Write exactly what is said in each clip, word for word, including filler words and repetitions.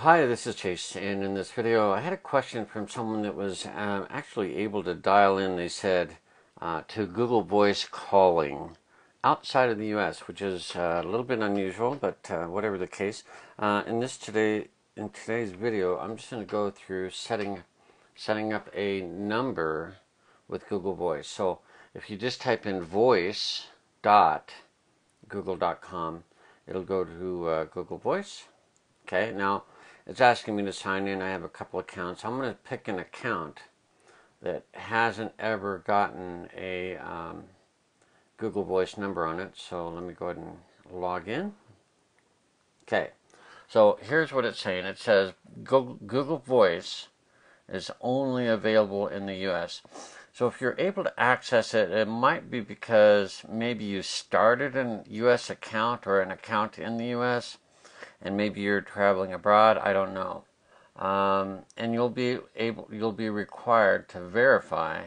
Hi, this is Chase, and in this video I had a question from someone that was um, actually able to dial in, they said, uh, to Google Voice calling outside of the U S, which is uh, a little bit unusual, but uh, whatever the case. Uh, in this today, in today's video, I'm just going to go through setting, setting up a number with Google Voice. So if you just type in voice dot google dot com, it'll go to uh, Google Voice. Okay, now it's asking me to sign in. I have a couple accounts. I'm going to pick an account that hasn't ever gotten a um, Google Voice number on it. So let me go ahead and log in. Okay, so here's what it's saying. It says Google Voice is only available in the U S So if you're able to access it, it might be because maybe you started an U S account or an account in the U S and maybe you're traveling abroad, I don't know. Um, and you'll be able, you'll be required to verify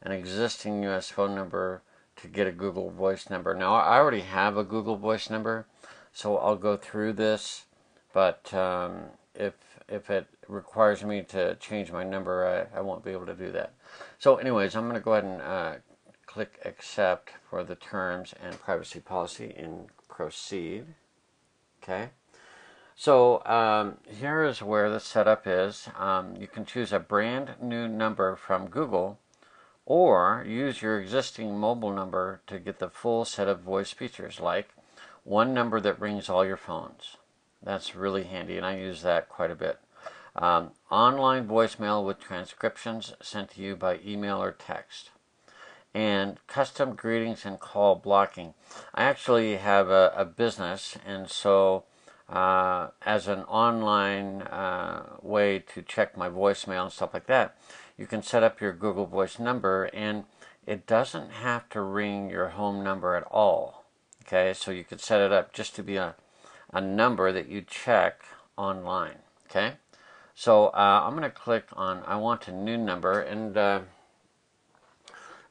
an existing U S phone number to get a Google Voice number. Now, I already have a Google Voice number, so I'll go through this. But um, if if it requires me to change my number, I, I won't be able to do that. So, anyways, I'm going to go ahead and uh, click accept for the terms and privacy policy and proceed. Okay, so um, here is where the setup is. Um, you can choose a brand new number from Google or use your existing mobile number to get the full set of voice features, like one number that rings all your phones. That's really handy, and I use that quite a bit. Um, online voicemail with transcriptions sent to you by email or text. And custom greetings and call blocking. I actually have a, a business, and so uh, as an online uh, way to check my voicemail and stuff like that, you can set up your Google Voice number, and it doesn't have to ring your home number at all. Okay, so you could set it up just to be a, a number that you check online. Okay, so uh, I'm going to click on I want a new number, and uh,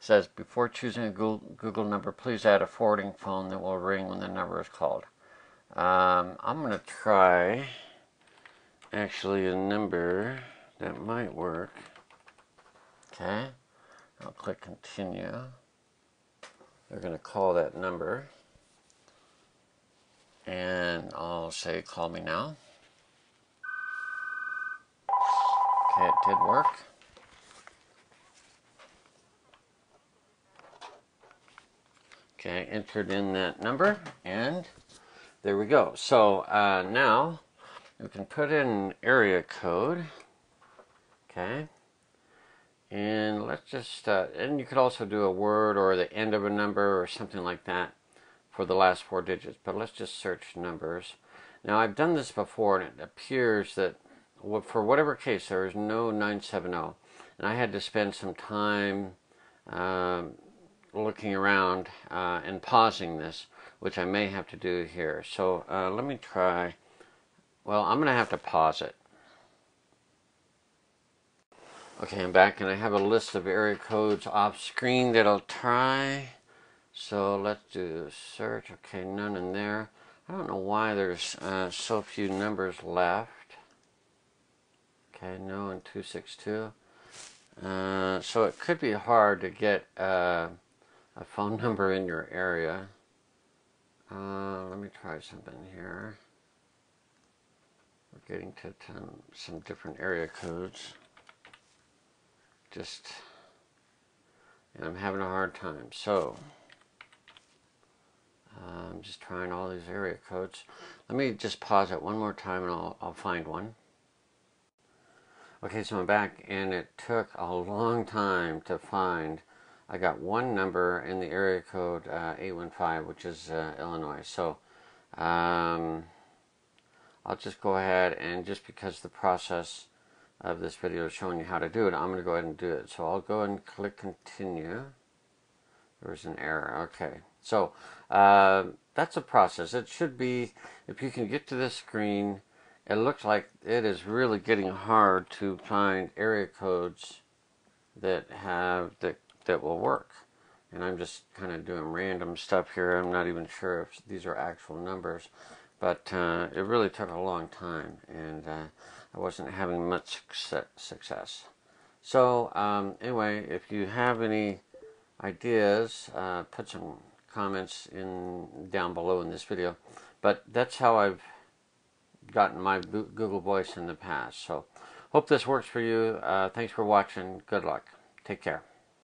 says, before choosing a Google, Google number, please add a forwarding phone that will ring when the number is called. Um, I'm going to try, actually, a number that might work. Okay, I'll click continue. They're going to call that number. And I'll say, call me now. Okay, it did work. Okay, entered in that number, and there we go. So uh, now we can put in an area code, okay, and let's just, uh, and you could also do a word or the end of a number or something like that for the last four digits, but let's just search numbers. Now, I've done this before, and it appears that for whatever case, there is no nine seven zero, and I had to spend some time um, looking around uh, and pausing this, which I may have to do here. So uh, let me try. Well, I'm going to have to pause it. Okay, I'm back, and I have a list of area codes off screen that I'll try. So let's do search. Okay, none in there. I don't know why there's uh, so few numbers left. Okay, no in two six two. Uh, so it could be hard to get Uh, a phone number in your area. Uh, let me try something here. We're getting to some, some different area codes. Just, and I'm having a hard time. So, uh, I'm just trying all these area codes. Let me just pause it one more time, and I'll, I'll find one. Okay, so I'm back, and it took a long time to find. I got one number in the area code uh, eight one five, which is uh, Illinois. So um, I'll just go ahead, and just because the process of this video is showing you how to do it, I'm going to go ahead and do it. So I'll go and click continue. There was an error. Okay. So uh, that's a process. It should be, if you can get to this screen, it looks like it is really getting hard to find area codes that have the that will work, and I'm just kind of doing random stuff here. I'm not even sure if these are actual numbers, but uh, it really took a long time, and uh, I wasn't having much success. So um, anyway, if you have any ideas, uh, put some comments in down below in this video. But that's how I've gotten my Google Voice in the past. So hope this works for you. Uh, thanks for watching. Good luck. Take care.